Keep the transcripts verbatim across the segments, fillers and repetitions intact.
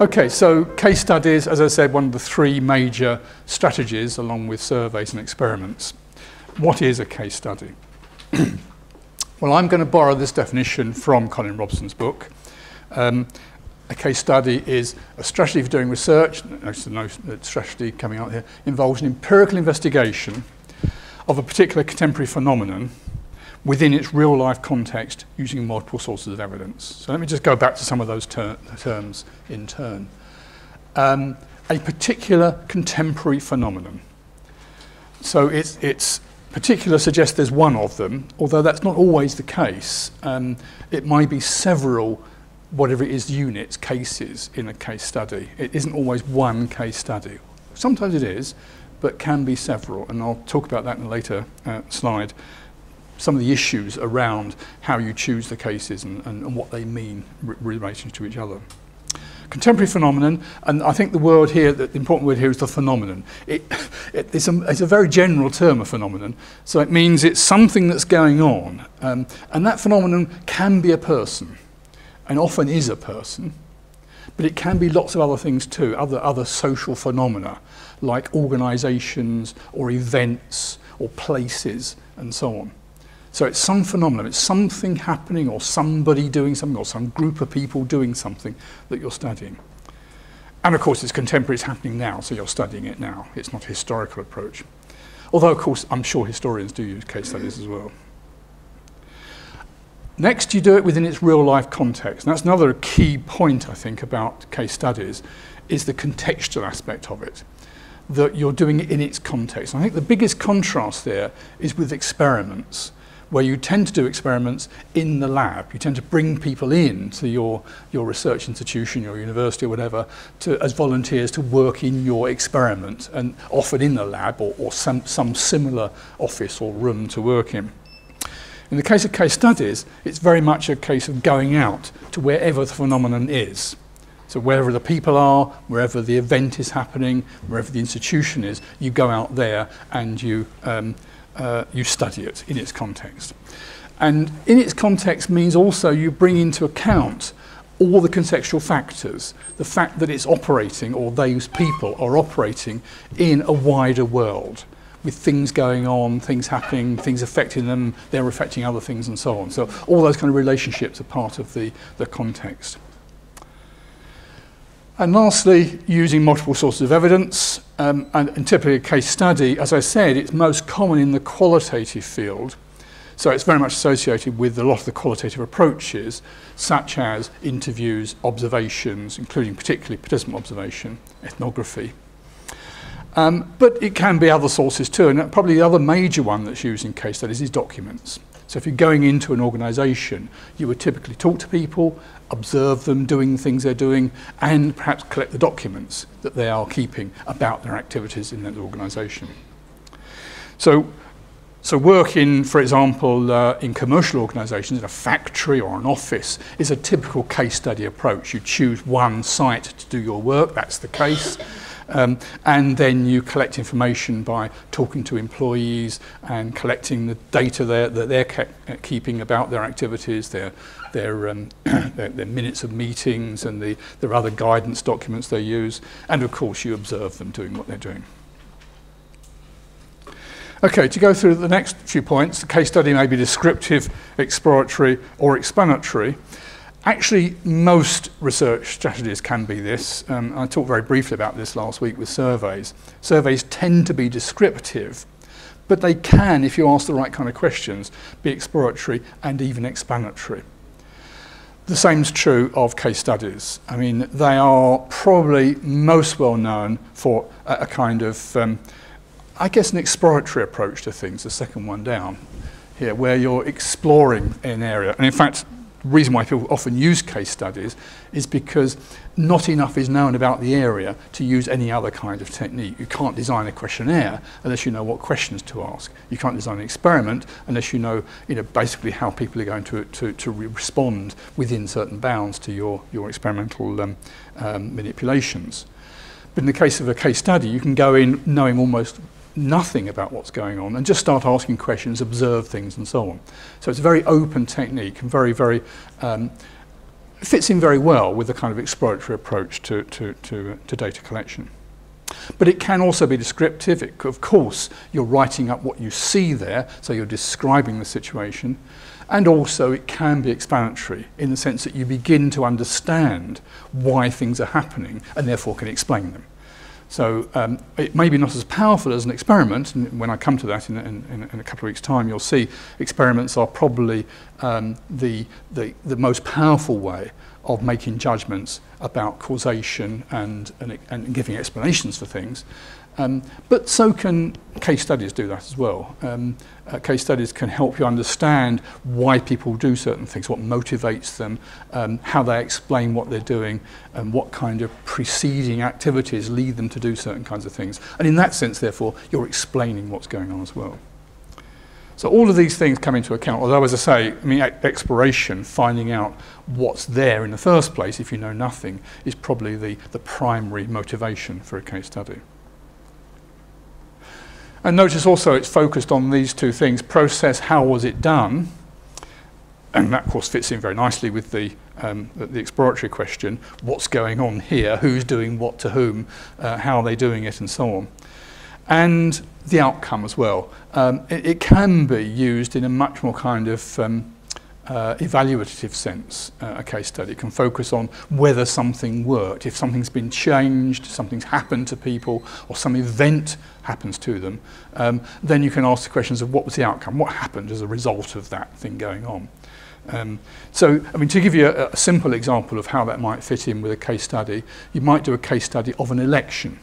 Okay, so case studies, as I said, one of the three major strategies along with surveys and experiments. What is a case study? Well, I'm going to borrow this definition from Colin Robson's book. Um, a case study is a strategy for doing research, notice no strategy coming out here, involves an empirical investigation of a particular contemporary phenomenon within its real-life context using multiple sources of evidence. So let me just go back to some of those ter terms in turn. Um, a particular contemporary phenomenon. So it's, it's particular suggests there's one of them, although that's not always the case. Um, it might be several, whatever it is, units, cases in a case study. It isn't always one case study. Sometimes it is, but can be several, and I'll talk about that in a later uh, slide. Some of the issues around how you choose the cases and, and, and what they mean in relation to each other. Contemporary phenomenon, and I think the word here, the important word here is the phenomenon. It, it, it's, a, it's a very general term, a phenomenon, so it means it's something that's going on, um, and that phenomenon can be a person, and often is a person, but it can be lots of other things too, other, other social phenomena, like organisations or events or places and so on. So it's some phenomenon, it's something happening or somebody doing something or some group of people doing something that you're studying. And of course it's contemporary, it's happening now, so you're studying it now. It's not a historical approach. Although of course I'm sure historians do use case studies as well. Next, you do it within its real life context. And that's another key point I think about case studies, is the contextual aspect of it, that you're doing it in its context. And I think the biggest contrast there is with experiments, where you tend to do experiments in the lab. You tend to bring people in to your, your research institution, your university or whatever, to, as volunteers to work in your experiment, and often in the lab or, or some, some similar office or room to work in. In the case of case studies, it's very much a case of going out to wherever the phenomenon is. So wherever the people are, wherever the event is happening, wherever the institution is, you go out there and you um, Uh, you study it in its context. And in its context means also you bring into account all the contextual factors, the fact that it's operating, or those people are operating in a wider world with things going on, things happening, things affecting them, they're affecting other things and so on. So all those kind of relationships are part of the, the context. And lastly, using multiple sources of evidence, um, and, and typically a case study, as I said, it's most common in the qualitative field. So it's very much associated with a lot of the qualitative approaches, such as interviews, observations, including particularly participant observation, ethnography. Um, but it can be other sources too, and probably the other major one that's used in case studies is documents. So if you're going into an organisation, you would typically talk to people, observe them doing the things they're doing, and perhaps collect the documents that they are keeping about their activities in that organisation. So, so work in, for example, uh, in commercial organisations, in a factory or an office, is a typical case study approach. You choose one site to do your work, that's the case. Um, and then you collect information by talking to employees and collecting the data that they're ke keeping about their activities, their, their, um, their, their minutes of meetings and the, their other guidance documents they use. And of course you observe them doing what they're doing. Okay, to go through the next few points, the case study may be descriptive, exploratory or explanatory. Actually, most research strategies can be this. Um, I talked very briefly about this last week with surveys. Surveys tend to be descriptive, but they can, if you ask the right kind of questions, be exploratory and even explanatory. The same is true of case studies. I mean, they are probably most well known for a, a kind of, um, I guess, an exploratory approach to things, the second one down here, where you're exploring an area. And in fact, the reason why people often use case studies is because not enough is known about the area to use any other kind of technique. You can't design a questionnaire unless you know what questions to ask. You can't design an experiment unless you know, you know basically how people are going to, to, to respond within certain bounds to your, your experimental um, um, manipulations. But in the case of a case study, you can go in knowing almost nothing about what's going on and just start asking questions, observe things and so on. So it's a very open technique and very, very um, fits in very well with the kind of exploratory approach to, to, to, to data collection. But it can also be descriptive. It, of course, you're writing up what you see there, so you're describing the situation. And also it can be explanatory in the sense that you begin to understand why things are happening and therefore can explain them. So um, it may be not as powerful as an experiment, and when I come to that in, in, in a couple of weeks' time, you'll see experiments are probably um, the, the, the most powerful way of making judgments about causation and, and, and giving explanations for things. Um, but so can case studies do that as well. Um, uh, case studies can help you understand why people do certain things, what motivates them, um, how they explain what they're doing, and what kind of preceding activities lead them to do certain kinds of things. And in that sense, therefore, you're explaining what's going on as well. So all of these things come into account, although, as I say, I mean, exploration, finding out what's there in the first place, if you know nothing, is probably the, the primary motivation for a case study. And notice also it's focused on these two things: process, how was it done, and that of course fits in very nicely with the, um, the exploratory question, what's going on here, who's doing what to whom, uh, how are they doing it, and so on. And the outcome as well. Um, it, it can be used in a much more kind of um, uh, evaluative sense, uh, a case study. It can focus on whether something worked, if something's been changed, something's happened to people, or some event happens to them. Um, then you can ask the questions of what was the outcome, what happened as a result of that thing going on. Um, so, I mean, to give you a, a simple example of how that might fit in with a case study, you might do a case study of an election.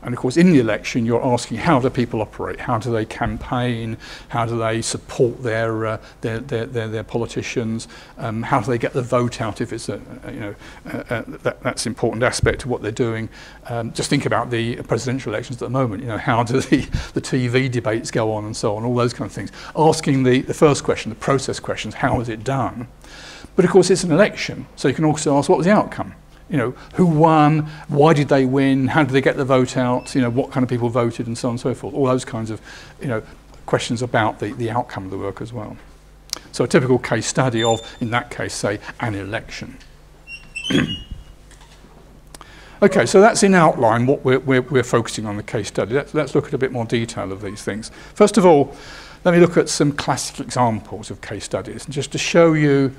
And of course, in the election, you're asking, how do people operate? How do they campaign? How do they support their uh, their, their, their their politicians? Um, how do they get the vote out? If it's a, a you know uh, uh, that, that's an important aspect of what they're doing. Um, just think about the presidential elections at the moment. You know, how do the the T V debates go on and so on? All those kind of things. Asking the the first question, the process questions, how is it done? But of course, it's an election, so you can also ask, what was the outcome? You know, who won, why did they win, how did they get the vote out, you know, what kind of people voted, and so on and so forth. All those kinds of, you know, questions about the, the outcome of the work as well. So a typical case study of, in that case, say, an election. Okay, so that's in outline what we're, we're, we're focusing on the case study. Let's, let's look at a bit more detail of these things. First of all, let me look at some classic examples of case studies, just to show you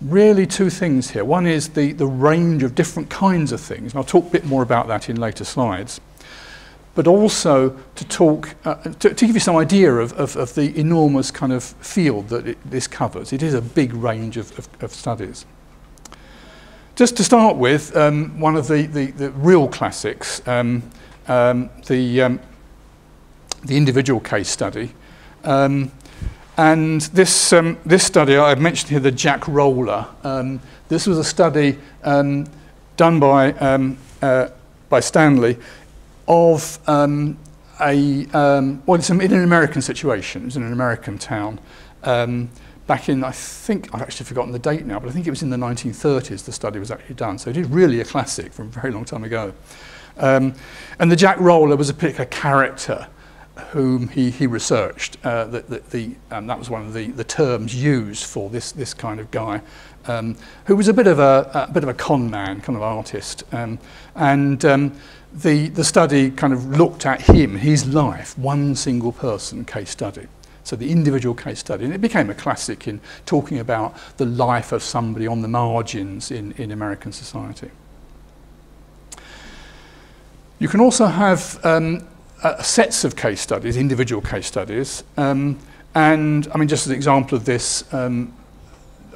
really two things here. One is the, the range of different kinds of things, and I'll talk a bit more about that in later slides, but also to talk, uh, to, to give you some idea of, of, of the enormous kind of field that it, this covers. It is a big range of, of, of studies. Just to start with, um, one of the, the, the real classics, um, um, the, um, the individual case study. Um, And this, um, this study, I've mentioned here the Jack Roller. Um, this was a study um, done by, um, uh, by Stanley of um, a, um, well, it's in an American situation. It was in an American town um, back in, I think, I've actually forgotten the date now, but I think it was in the nineteen thirties the study was actually done. So it is really a classic from a very long time ago. Um, and the Jack Roller was a particular character whom he, he researched. Uh, the, the, the, um, that was one of the, the terms used for this, this kind of guy, um, who was a bit of a, a bit of a con man, kind of artist. Um, and um, the, the study kind of looked at him, his life, one single person case study. So the individual case study, and it became a classic in talking about the life of somebody on the margins in, in American society. You can also have um, Uh, sets of case studies, individual case studies, um, and I mean, just as an example of this, um,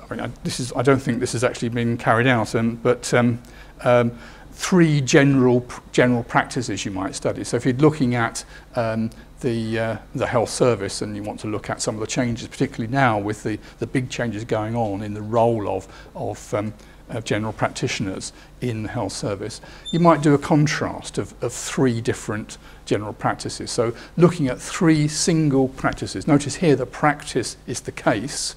I mean, I, this is—I don't think this has actually been carried out, um, but um, um, three general general practices you might study. So, if you're looking at um, the uh, the health service and you want to look at some of the changes, particularly now with the the big changes going on in the role of of um, of general practitioners in the health service, you might do a contrast of, of three different general practices. So looking at three single practices. Notice here the practice is the case,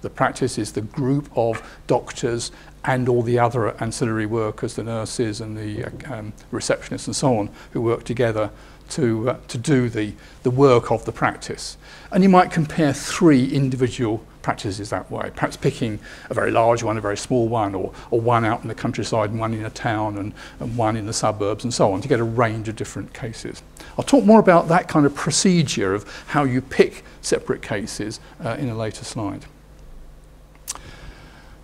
the practice is the group of doctors and all the other ancillary workers, the nurses and the um, receptionists and so on, who work together to, uh, to do the, the work of the practice. And you might compare three individual practices that way, perhaps picking a very large one, a very small one, or, or one out in the countryside and one in a town and, and one in the suburbs and so on, to get a range of different cases. I'll talk more about that kind of procedure of how you pick separate cases uh, in a later slide.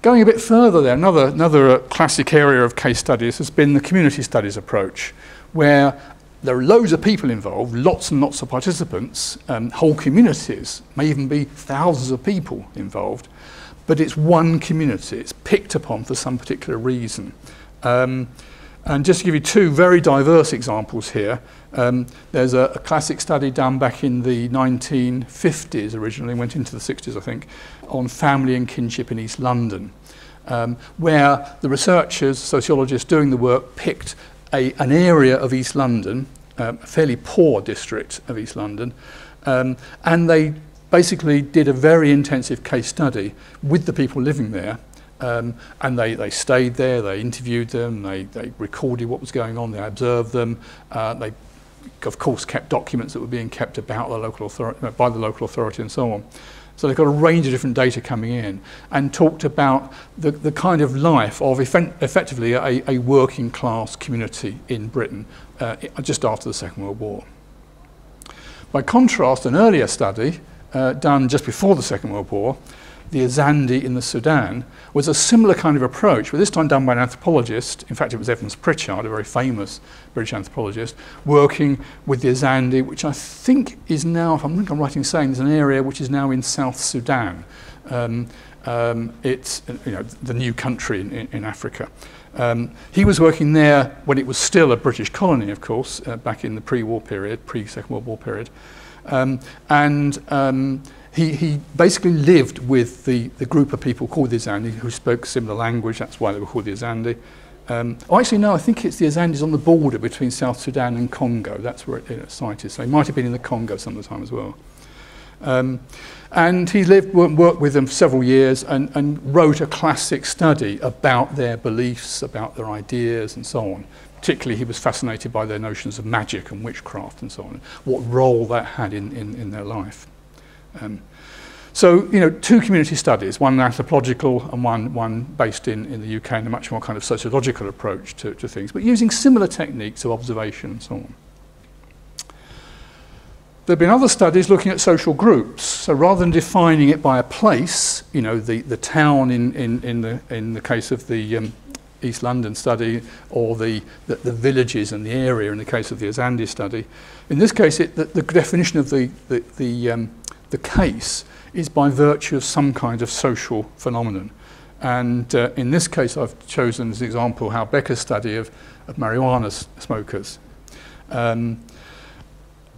Going a bit further there, another, another uh, classic area of case studies has been the community studies approach, where there are loads of people involved, lots and lots of participants, um, whole communities, may even be thousands of people involved, but it's one community, it's picked upon for some particular reason. Um, and just to give you two very diverse examples here, um, there's a, a classic study done back in the nineteen fifties originally, went into the sixties I think, on family and kinship in East London, um, where the researchers, sociologists doing the work picked A, an area of East London, um, a fairly poor district of East London, um, and they basically did a very intensive case study with the people living there, um, and they, they stayed there, they interviewed them, they, they recorded what was going on, they observed them, uh, they of course kept documents that were being kept about the local authority, by the local authority and so on. So they've got a range of different data coming in and talked about the, the kind of life of effect effectively a, a working class community in Britain uh, just after the Second World War. By contrast, an earlier study uh, done just before the Second World War, the Azande in the Sudan, was a similar kind of approach, but this time done by an anthropologist. In fact, it was Evans Pritchard, a very famous British anthropologist, working with the Azande, which I think is now, if I think I'm right in saying, there's an area which is now in South Sudan. Um, um, it's you know, the new country in, in, in Africa. Um, he was working there when it was still a British colony, of course, uh, back in the pre-war period, pre-Second World War period. Um, and um, He, he basically lived with the, the group of people called the Azande who spoke similar language, that's why they were called the Azande. Um, actually, no, I think it's the Azandes on the border between South Sudan and Congo, that's where it, it cited, so he might have been in the Congo some of the time as well. Um, and he lived, worked with them for several years and, and wrote a classic study about their beliefs, about their ideas and so on. Particularly he was fascinated by their notions of magic and witchcraft and so on, what role that had in, in, in their life. Um, so, you know, two community studies, one anthropological and one, one based in, in the U K, and a much more kind of sociological approach to, to things, but using similar techniques of observation and so on. There have been other studies looking at social groups. So rather than defining it by a place, you know, the, the town in, in, in, the, in the case of the um, East London study, or the, the, the villages and the area in the case of the Azande study, in this case it, the, the definition of the, the, the um, the case is by virtue of some kind of social phenomenon. And uh, in this case, I've chosen as an example how Becker's study of, of marijuana smokers. Um,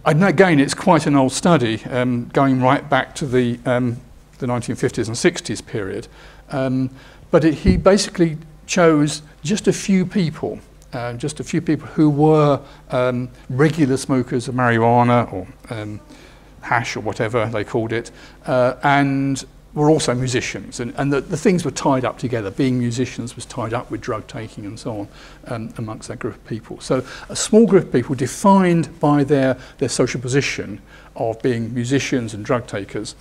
and again, it's quite an old study, um, going right back to the, um, the nineteen fifties and sixties period. Um, but it, he basically chose just a few people, uh, just a few people who were um, regular smokers of marijuana or um, hash or whatever they called it, uh, and were also musicians, and, and the, the things were tied up together. Being musicians was tied up with drug taking and so on um, amongst that group of people. So a small group of people defined by their, their social position of being musicians and drug takers,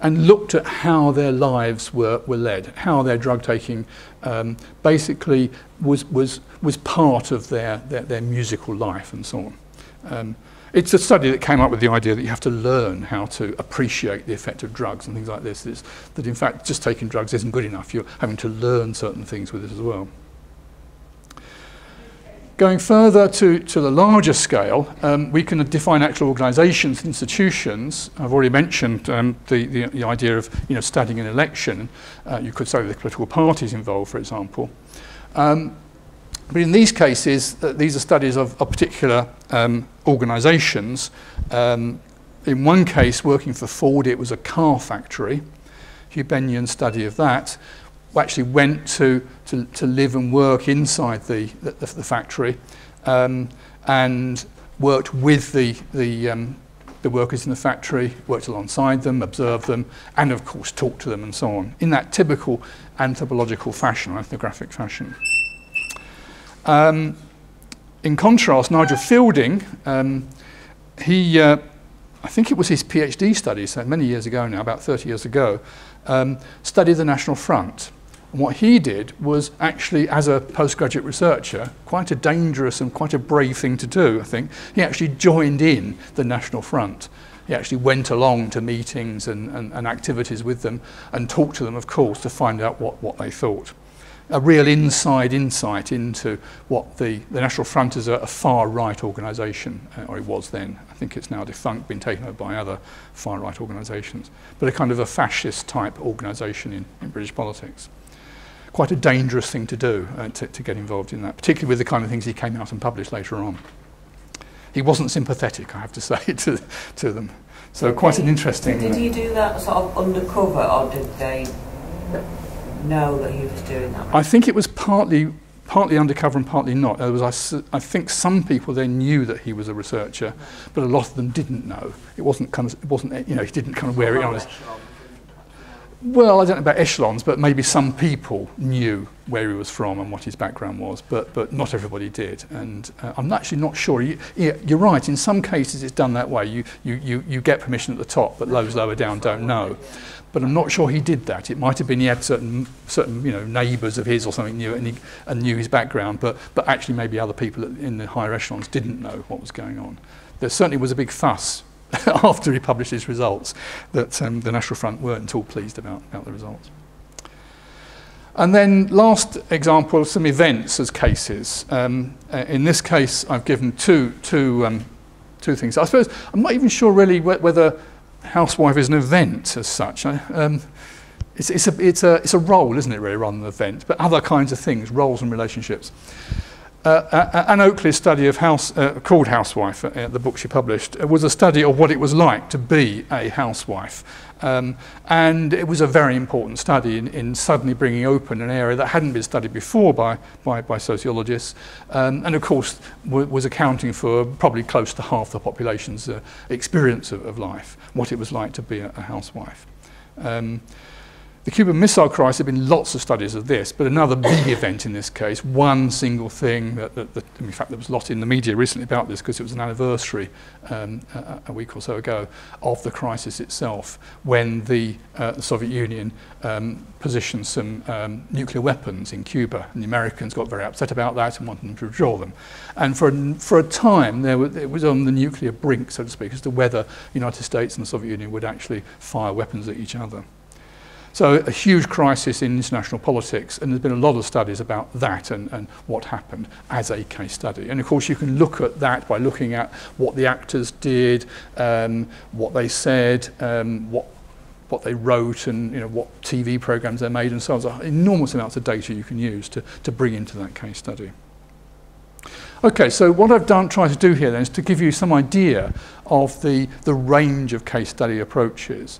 and looked at how their lives were, were led, how their drug taking um, basically was, was, was part of their, their, their musical life and so on. Um, It's a study that came up with the idea that you have to learn how to appreciate the effect of drugs and things like this, it's that in fact just taking drugs isn't good enough, you're having to learn certain things with it as well. Going further to, to the larger scale, um, we can define actual organisations and institutions. I've already mentioned um, the, the, the idea of you know, studying an election. Uh, you could say the political parties involved, for example. Um, But in these cases, uh, these are studies of, of particular um, organisations. Um, in one case, working for Ford, it was a car factory. Hubenian study of that actually went to, to, to live and work inside the, the, the factory um, and worked with the, the, um, the workers in the factory, worked alongside them, observed them, and of course talked to them and so on, in that typical anthropological fashion, or ethnographic fashion. Um, in contrast, Nigel Fielding, um, he uh, I think it was his PhD study, so many years ago now, about thirty years ago, um, studied the National Front. And what he did was actually, as a postgraduate researcher, quite a dangerous and quite a brave thing to do, I think. He actually joined in the National Front. He actually went along to meetings and, and, and activities with them and talked to them, of course, to find out what, what they thought. A real inside insight into what the, the National Front is a, a far-right organisation, uh, or it was then. I think it's now defunct, been taken over by other far-right organisations, but a kind of a fascist-type organisation in, in British politics. Quite a dangerous thing to do, uh, to, to get involved in that, particularly with the kind of things he came out and published later on. He wasn't sympathetic, I have to say, to, to them. So did quite they, an interesting... Did he do that sort of undercover, or did they... know that he was doing that? I think it was partly partly undercover and partly not. There was, I, I think some people then knew that he was a researcher, but a lot of them didn't know. It wasn't kind of, it wasn't, you know, he didn't kind of wear it on his... Well, I don't know about echelons, but maybe some people knew where he was from and what his background was, but, but not everybody did. And uh, I'm actually not sure. You, you're right, in some cases it's done that way. You, you, you, you get permission at the top, but those lower down don't know. But I'm not sure he did that. It might have been he had certain, certain you know, neighbours of his or something knew, and, he, and knew his background, but, but actually maybe other people in the higher echelons didn't know what was going on. There certainly was a big fuss after he published his results, that um, the National Front weren't at all pleased about, about the results. And then last example of some events as cases. Um, in this case, I've given two, two, um, two things. I suppose I'm not even sure really wh whether housewife is an event as such. I, um, it's, it's, a, it's, a, it's a role, isn't it, really, rather than an event, but other kinds of things, roles and relationships. Uh, Anne Oakley's study of house, uh, called Housewife, uh, the book she published, uh, was a study of what it was like to be a housewife. Um, and it was a very important study in, in suddenly bringing open an area that hadn't been studied before by, by, by sociologists, um, and of course w was accounting for probably close to half the population's uh, experience of, of life, what it was like to be a, a housewife. Um, The Cuban Missile Crisis, there have been lots of studies of this, but another big event in this case, one single thing, that, that, that, in fact there was a lot in the media recently about this because it was an anniversary um, a, a week or so ago of the crisis itself, when the, uh, the Soviet Union um, positioned some um, nuclear weapons in Cuba, and the Americans got very upset about that and wanted them to withdraw them. And for, for a time, there was, it was on the nuclear brink, so to speak, as to whether the United States and the Soviet Union would actually fire weapons at each other. So a huge crisis in international politics, and there's been a lot of studies about that and, and what happened as a case study. And of course you can look at that by looking at what the actors did, um, what they said, um, what, what they wrote, and you know, what T V programs they made and so on. So enormous amounts of data you can use to, to bring into that case study. Okay, so what I've done, tried to do here then is to give you some idea of the, the range of case study approaches.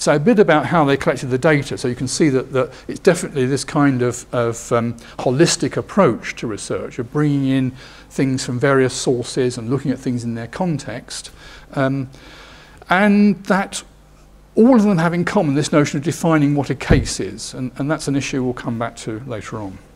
So a bit about how they collected the data. So you can see that, that it's definitely this kind of, of um, holistic approach to research, of bringing in things from various sources and looking at things in their context. Um, and that all of them have in common this notion of defining what a case is. And, and that's an issue we'll come back to later on.